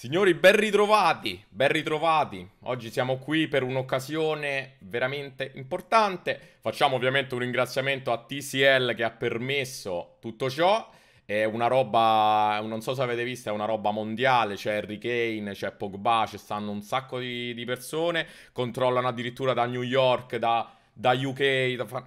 Signori, ben ritrovati, Oggi siamo qui per un'occasione veramente importante. Facciamo ovviamente un ringraziamento a TCL che ha permesso tutto ciò. È una roba, non so se avete visto, è una roba mondiale. C'è Harry Kane, c'è Pogba, ci stanno un sacco di persone. Controllano addirittura da New York, da UK,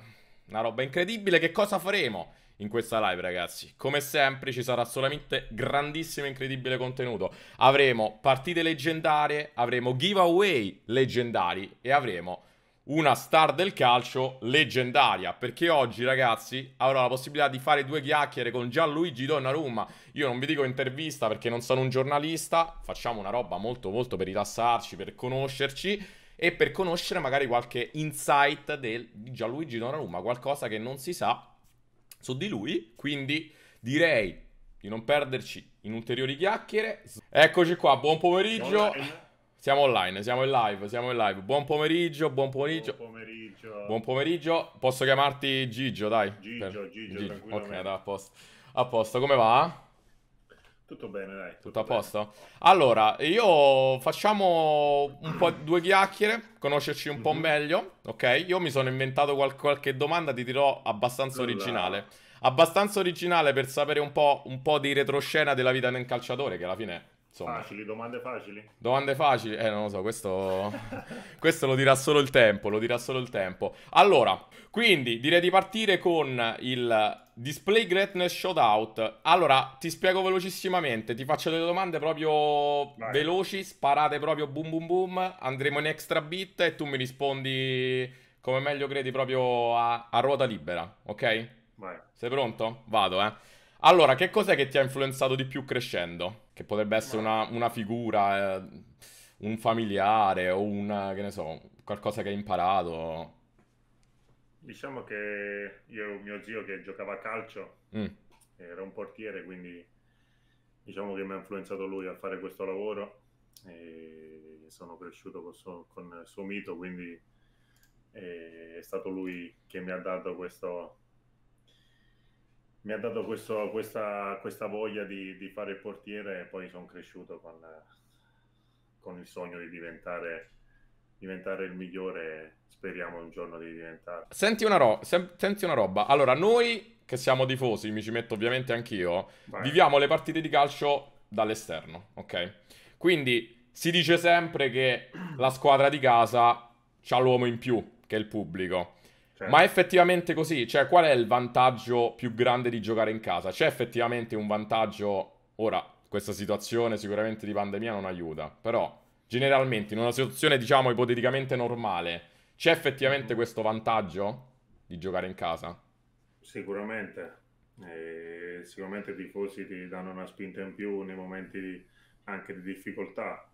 una roba incredibile. Che cosa faremo in questa live, ragazzi? Come sempre ci sarà solamente grandissimo e incredibile contenuto. Avremo partite leggendarie, avremo giveaway leggendari e avremo una star del calcio leggendaria, perché oggi, ragazzi, avrò la possibilità di fare due chiacchiere con Gianluigi Donnarumma. Io non vi dico intervista perché non sono un giornalista. Facciamo una roba molto molto per rilassarci, per conoscerci e per conoscere magari qualche insight di Gianluigi Donnarumma, qualcosa che non si sa su di lui. Quindi direi di non perderci in ulteriori chiacchiere. Eccoci qua, buon pomeriggio. Siamo online, siamo in live. Buon pomeriggio. Posso chiamarti Gigio, dai? Gigio. Tranquillamente. Ok, dai, a posto, come va? Tutto bene, dai. Tutto a posto? Allora, io facciamo un po' due chiacchiere, conoscerci un po' meglio, ok? Io mi sono inventato qualche domanda, ti dirò, abbastanza originale. Abbastanza originale per sapere un po' di retroscena della vita del calciatore, che alla fine, insomma... Facili, domande facili? Domande facili? Non lo so, questo... questo lo dirà solo il tempo, Allora, quindi, direi di partire con il... Display Greatness Shoutout. Allora, ti spiego velocissimamente. Ti faccio delle domande proprio veloci, sparate proprio boom boom boom. Andremo in extra bit e tu mi rispondi come meglio credi, proprio a ruota libera, ok? Vai. Sei pronto? Vado, eh. Allora, che cos'è che ti ha influenzato di più crescendo? Che potrebbe essere una figura, un familiare o che ne so, qualcosa che hai imparato... Diciamo che io e mio zio che giocava a calcio, era un portiere, quindi diciamo che mi ha influenzato lui a fare questo lavoro e sono cresciuto con il suo mito, quindi è stato lui che mi ha dato questa voglia di fare il portiere e poi sono cresciuto con il sogno di diventare il migliore, speriamo un giorno di diventare. Senti una roba, allora noi che siamo tifosi, mi ci metto ovviamente anch'io, viviamo le partite di calcio dall'esterno, ok? Quindi si dice sempre che la squadra di casa c'ha l'uomo in più, che è il pubblico. Certo. Ma è effettivamente così? Cioè, qual è il vantaggio più grande di giocare in casa? C'è effettivamente un vantaggio? Ora, questa situazione sicuramente di pandemia non aiuta, però... generalmente, in una situazione, diciamo, ipoteticamente normale, c'è effettivamente questo vantaggio di giocare in casa? Sicuramente. Sicuramente i tifosi ti danno una spinta in più nei momenti anche di difficoltà.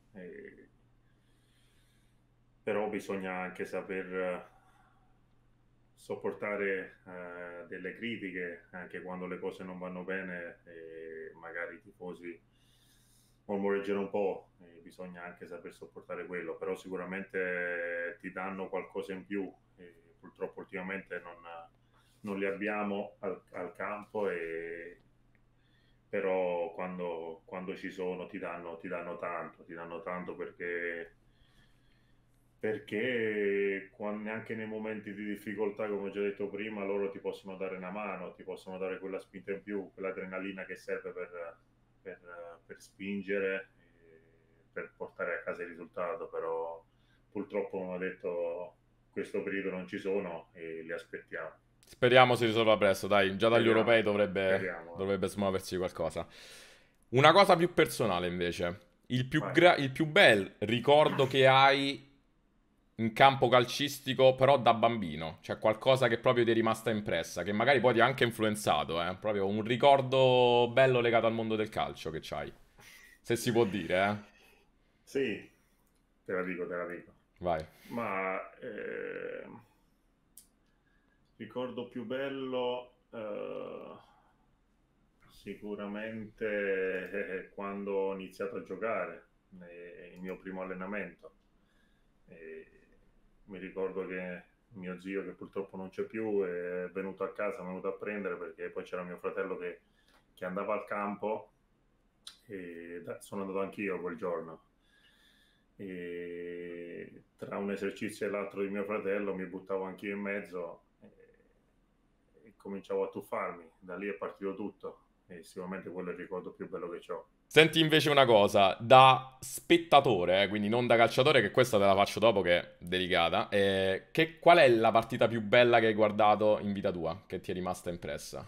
Però bisogna anche saper sopportare delle critiche, anche quando le cose non vanno bene, magari i tifosi mormoreggiano un po', bisogna anche saper sopportare quello, però sicuramente ti danno qualcosa in più, e purtroppo ultimamente non li abbiamo al campo, però quando ci sono ti danno tanto perché anche nei momenti di difficoltà, come ho già detto prima, loro ti possono dare una mano, ti possono dare quella spinta in più, quell'adrenalina che serve per spingere, per portare a casa il risultato. Però purtroppo, come ho detto, questo periodo non ci sono e li aspettiamo. Speriamo si risolva presto, dai, già dagli europei dovrebbe smuoversi qualcosa. Una cosa più personale invece, il più bel ricordo che hai in campo calcistico, però da bambino, cioè qualcosa che proprio ti è rimasta impressa, che magari poi ti ha anche influenzato, proprio un ricordo bello legato al mondo del calcio che c'hai, se si può dire, Sì, te la dico. Vai. Ma ricordo più bello sicuramente quando ho iniziato a giocare, il mio primo allenamento. Mi ricordo che mio zio, che purtroppo non c'è più, è venuto a casa, è venuto a prendere, perché poi c'era mio fratello che andava al campo e sono andato anch'io quel giorno, e tra un esercizio e l'altro di mio fratello mi buttavo anch'io in mezzo e cominciavo a tuffarmi. Da lì è partito tutto e sicuramente quello è il ricordo più bello che ho. Senti invece una cosa, da spettatore, quindi non da calciatore, che questa te la faccio dopo che è delicata, qual è la partita più bella che hai guardato in vita tua, che ti è rimasta impressa?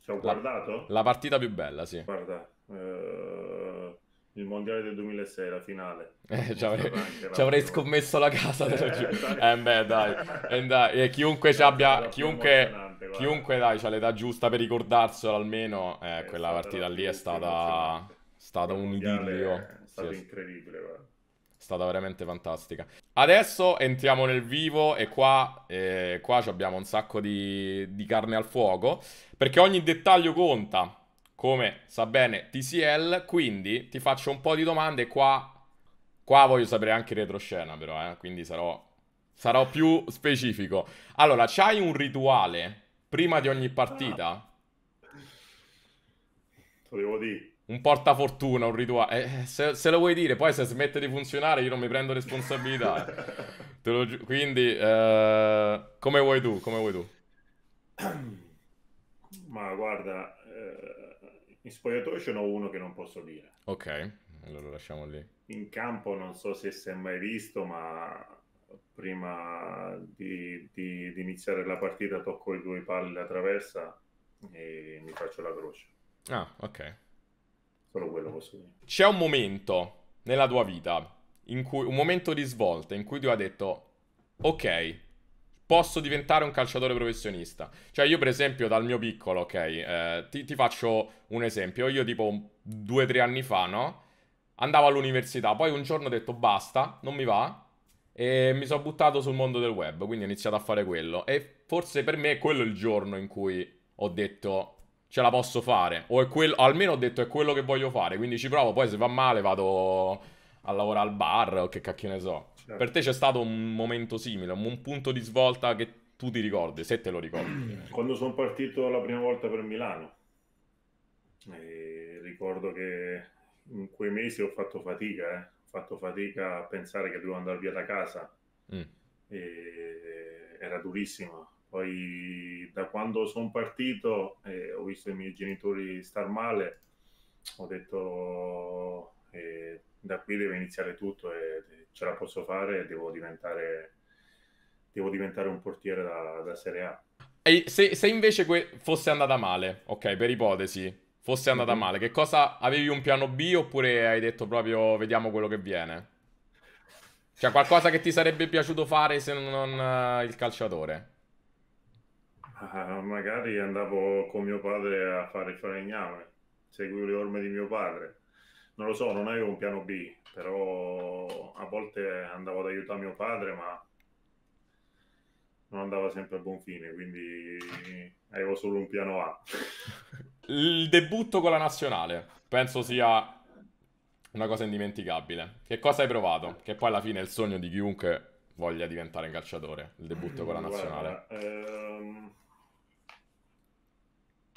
Ci ho guardato? La partita più bella, sì. Guarda, il mondiale del 2006, la finale. Ci avrei scommesso la casa. Beh, dai. E chiunque ci abbia, chiunque dai, c'ha l'età giusta per ricordarselo almeno. Quella partita lì è stata un idillio. È stato incredibile, guarda. È stata veramente fantastica. Adesso entriamo nel vivo e qua abbiamo un sacco di carne al fuoco, perché ogni dettaglio conta. Come sa bene TCL, quindi ti faccio un po' di domande. Qua voglio sapere anche retroscena, però, quindi sarò più specifico. Allora, c'hai un rituale prima di ogni partita? Lo devo dire. Un portafortuna, un rituale. Se lo vuoi dire, poi se smette di funzionare io non mi prendo responsabilità. Quindi, come vuoi tu? Ma guarda... In spogliatoio ce n'ho uno che non posso dire. Ok, allora lasciamo lì. In campo non so se si è mai visto, ma prima di iniziare la partita tocco i due pali alla traversa e mi faccio la croce. Ah, ok. Solo quello posso dire. C'è un momento nella tua vita, un momento di svolta in cui ti ho detto, ok, posso diventare un calciatore professionista. Cioè io per esempio dal mio piccolo, ok, ti faccio un esempio. Io tipo 2 o 3 anni fa, no? Andavo all'università, poi un giorno ho detto basta, non mi va, e mi sono buttato sul mondo del web, quindi ho iniziato a fare quello. E forse per me è quello il giorno in cui ho detto ce la posso fare, o è quello, almeno ho detto è quello che voglio fare, quindi ci provo, poi se va male vado a lavorare al bar o che cacchio ne so. Certo. Per te c'è stato un momento simile, un punto di svolta che tu ti ricordi, se te lo ricordi? Quando sono partito la prima volta per Milano, e ricordo che in quei mesi ho fatto fatica a pensare che dovevo andare via da casa. E era durissimo. Poi da quando sono partito ho visto i miei genitori star male, ho detto... da qui deve iniziare tutto e ce la posso fare, devo diventare un portiere da Serie A. E se invece fosse andata male, ok, per ipotesi, fosse andata male, che cosa, avevi un piano B oppure hai detto proprio vediamo quello che viene? Cioè qualcosa che ti sarebbe piaciuto fare se non il calciatore? Magari andavo con mio padre a fare il falegname, seguivo le orme di mio padre. Non lo so, non avevo un piano B, però a volte andavo ad aiutare mio padre, ma non andava sempre a buon fine, quindi avevo solo un piano A. Il debutto con la nazionale, penso sia una cosa indimenticabile. Che cosa hai provato? Che poi alla fine è il sogno di chiunque voglia diventare un calciatore, il debutto con la nazionale.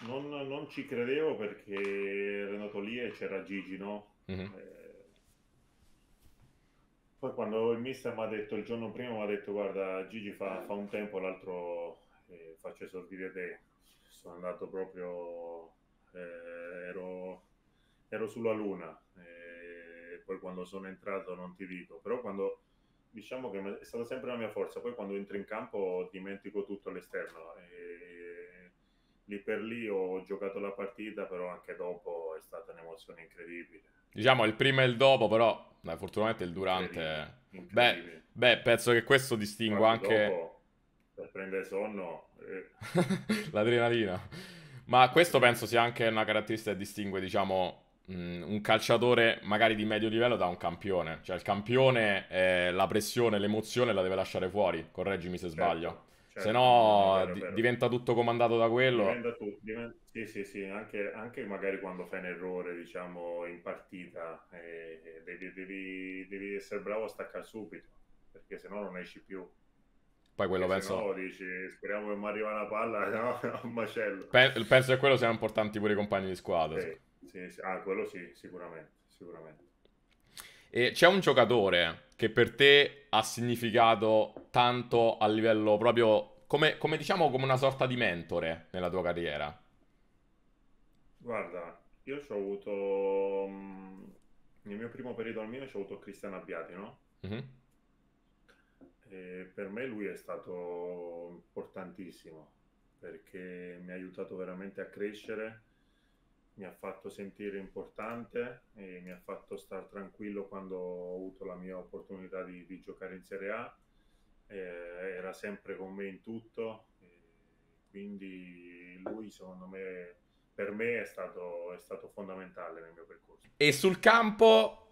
Guarda, non ci credevo perché ero andato lì e c'era Gigi, no? Poi quando il mister mi ha detto, il giorno prima mi ha detto guarda Gigi fa un tempo, l'altro faccio esordire te. Sono andato proprio, ero sulla luna, poi quando sono entrato non ti dico, però quando, diciamo che è stata sempre la mia forza, poi quando entro in campo dimentico tutto all'esterno. Lì per lì ho giocato la partita, però anche dopo è stata un'emozione incredibile. Diciamo il prima e il dopo, però fortunatamente il durante... Incredibile. Beh, penso che questo distingua anche... Dopo, per prendere sonno... L'adrenalina. Ma questo penso sia anche una caratteristica che distingue, diciamo, un calciatore magari di medio livello da un campione. Cioè il campione la pressione, l'emozione la deve lasciare fuori, correggimi se sbaglio. Certo. Se no diventa tutto comandato da quello. Sì, anche magari quando fai un errore, diciamo, in partita, devi essere bravo a staccare subito, perché sennò non esci più. Poi quello perché penso... No, dici, speriamo che mi arriva una palla, no, un macello. Penso che quello sia importante pure i compagni di squadra. Sì, Sì. Ah, quello sì, sicuramente, sicuramente. E c'è un giocatore che per te ha significato tanto a livello proprio, come diciamo, come una sorta di mentore nella tua carriera? Guarda, io ci ho avuto, nel mio primo periodo al Milan ci ho avuto Cristiano Abbiati, no? Mhm. E per me lui è stato importantissimo perché mi ha aiutato veramente a crescere, mi ha fatto sentire importante e mi ha fatto star tranquillo quando ho avuto la mia opportunità di giocare in Serie A. Era sempre con me in tutto, quindi lui secondo me, per me è stato fondamentale nel mio percorso. E sul campo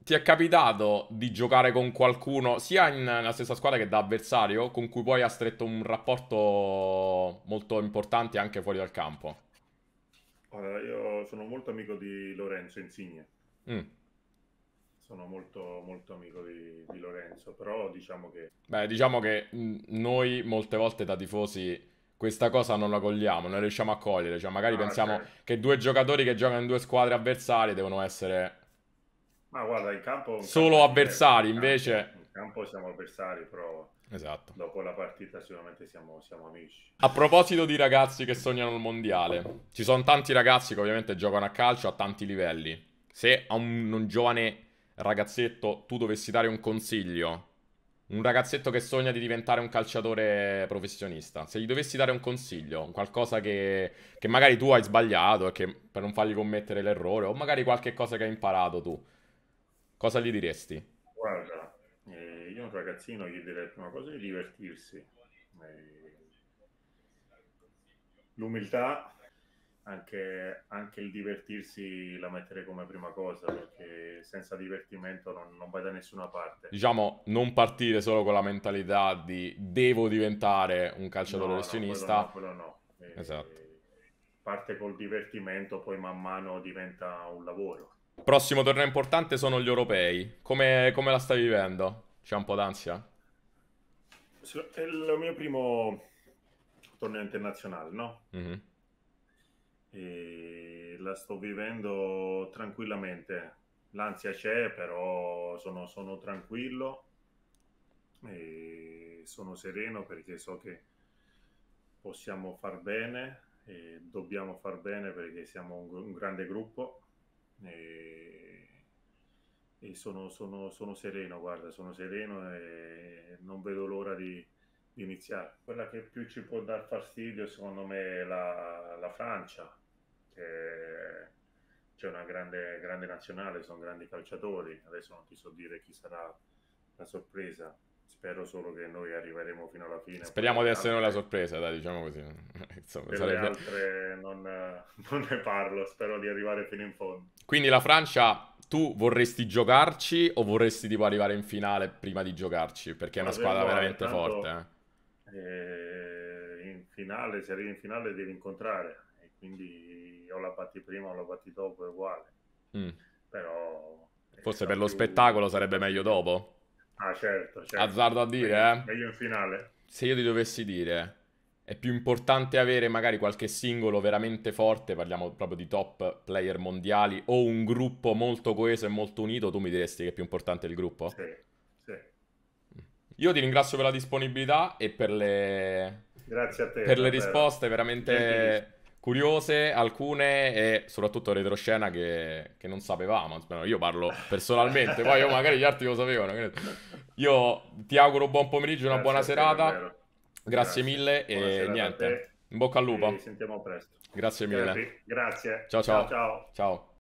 ti è capitato di giocare con qualcuno, sia nella stessa squadra che da avversario, con cui poi ha stretto un rapporto molto importante anche fuori dal campo? Allora, io sono molto amico di Lorenzo Insigne. Mm. Sono molto, molto amico di Lorenzo, però diciamo che... Beh, diciamo che noi molte volte da tifosi questa cosa non la cogliamo, non riusciamo a cogliere. Cioè, magari pensiamo che due giocatori che giocano in due squadre avversarie devono essere... Ma guarda, in campo... Solo avversari, invece... In campo siamo avversari, però... Esatto. Dopo la partita sicuramente siamo amici. A proposito di ragazzi che sognano il mondiale, ci sono tanti ragazzi che ovviamente giocano a calcio a tanti livelli. Se a un giovane ragazzetto tu dovessi dare un consiglio, un ragazzetto che sogna di diventare un calciatore professionista, se gli dovessi dare un consiglio, qualcosa che magari tu hai sbagliato, e che, per non fargli commettere l'errore, o magari qualche cosa che hai imparato tu, cosa gli diresti? Guarda, io a un ragazzino gli direi prima cosa di divertirsi, l'umiltà, anche il divertirsi la metterei come prima cosa, perché senza divertimento non vai da nessuna parte. Diciamo, non partire solo con la mentalità di devo diventare un calciatore professionista. No, quello no. Esatto. Parte col divertimento, poi man mano diventa un lavoro. Prossimo torneo importante sono gli europei. Come la stai vivendo? C'è un po' d'ansia? È il mio primo torneo internazionale, no? Mm-hmm. E la sto vivendo tranquillamente. L'ansia c'è, però sono tranquillo e sono sereno perché so che possiamo far bene e dobbiamo far bene perché siamo un grande gruppo. E sono sereno, guarda, sono sereno e non vedo l'ora di iniziare. Quella che più ci può dar fastidio secondo me è la Francia, che c'è una grande nazionale, sono grandi calciatori. Adesso non ti so dire chi sarà la sorpresa, spero solo che noi arriveremo fino alla fine. Speriamo di essere noi la sorpresa, dai, diciamo così. Insomma, per le altre non ne parlo, spero di arrivare fino in fondo. Quindi la Francia, tu vorresti giocarci o vorresti tipo arrivare in finale prima di giocarci? Perché è una squadra veramente forte. In finale, se arrivi in finale devi incontrare, e quindi o la batti prima o la batti dopo è uguale. Mm. Però forse per lo spettacolo sarebbe meglio dopo? Ah, certo. Azzardo a dire, meglio in finale. Se io ti dovessi dire, è più importante avere magari qualche singolo veramente forte, parliamo proprio di top player mondiali, o un gruppo molto coeso e molto unito, tu mi diresti che è più importante il gruppo? Sì. Io ti ringrazio per la disponibilità e per le... Grazie a te. Per le risposte veramente curiose, alcune, e soprattutto retroscena che non sapevamo. Io parlo personalmente, poi io magari gli altri lo sapevano. Io ti auguro buon pomeriggio, una buona serata. Grazie mille e niente, in bocca al lupo. Ci sentiamo presto. Grazie mille. Grazie. Ciao.